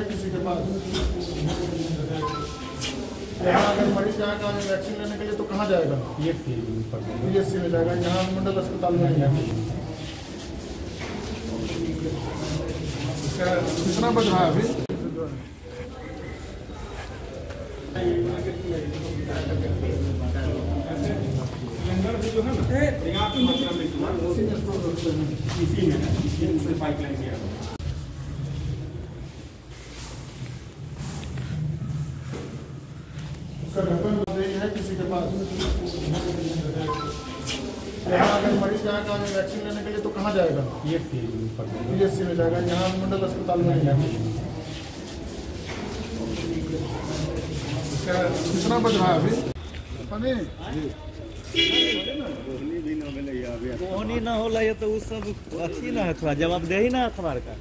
है किसी के पास। यहाँ अगर मरीज जाएगा वैक्सीन लेने के लिए तो कहाँ जाएगा? पीएचसी में जाएगा, यहाँ अनुमंडल अस्पताल में नहीं जाएगा। कितना बज रहा है अभी? जो है ना इसी में से पाइपलाइन किया। उसका ढक्कन यही है किसी के पास। यहाँ अगर मरीज जाएगा वैक्सीन लेने के लिए तो कहाँ जाएगा? पीएचसी में जाएगा, यहाँ अनुमंडल अस्पताल में नहीं जाएगा। कितना बज रहा है अभी? होनी ना होला ये तो उस सब अच्छी ना है, थोड़ा जवाब दे ही ना हमारे का।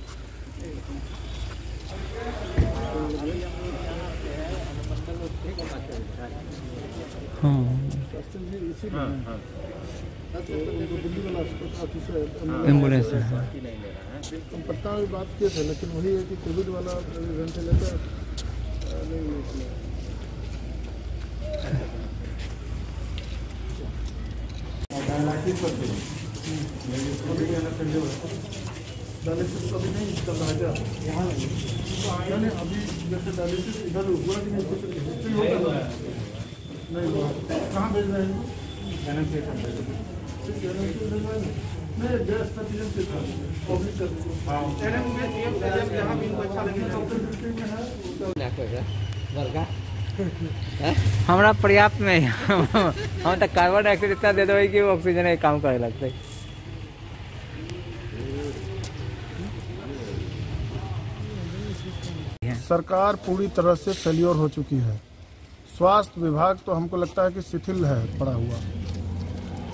एम्बुलेंस हम पटना में बात किए थे, लेकिन वही है कि कोविड वाला वेंटिलेटर नहीं करते हैं। डायलिसिस अभी नहीं चल रहा है यहाँ, यानी अभी जैसे डायलिसिस इधर पूरा दिन नहीं, कहाँ भेज रहे हैं? नहीं गैस का पीएम से था पब्लिक कर हमारा पर्याप्त में हम तक कार्बन डाइऑक्साइड इतना दे दो कि वो ऑक्सीजन एक काम करे लगता है। सरकार पूरी तरह से फेल्योर हो चुकी है। स्वास्थ्य विभाग तो हमको लगता है कि शिथिल है, पड़ा हुआ,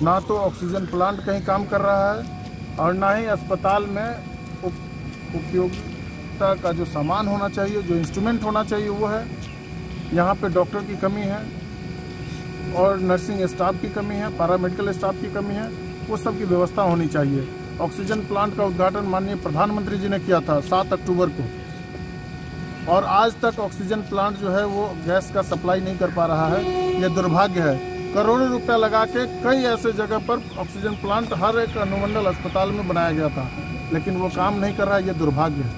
ना तो ऑक्सीजन प्लांट कहीं काम कर रहा है और ना ही अस्पताल में उपयोगिता का जो सामान होना चाहिए, जो इंस्ट्रूमेंट होना चाहिए वो है। यहाँ पे डॉक्टर की कमी है और नर्सिंग स्टाफ की कमी है, पैरामेडिकल स्टाफ की कमी है, वो सब की व्यवस्था होनी चाहिए। ऑक्सीजन प्लांट का उद्घाटन माननीय प्रधानमंत्री जी ने किया था 7 अक्टूबर को, और आज तक ऑक्सीजन प्लांट जो है वो गैस का सप्लाई नहीं कर पा रहा है। ये दुर्भाग्य है। करोड़ों रुपया लगा के कई ऐसे जगह पर ऑक्सीजन प्लांट हर एक अनुमंडल अस्पताल में बनाया गया था, लेकिन वो काम नहीं कर रहा है। ये दुर्भाग्य है।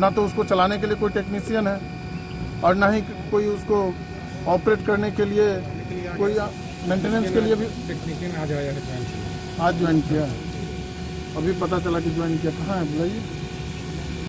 ना तो उसको चलाने के लिए कोई टेक्नीशियन है और ना ही कोई उसको ऑपरेट करने के लिए कोई मेंटेनेंस के लिए भी टेक्नीशियन आज आया है, ज्वाइन किया है। अभी पता चला कि ज्वाइन किया, कहाँ है? बुलाइए।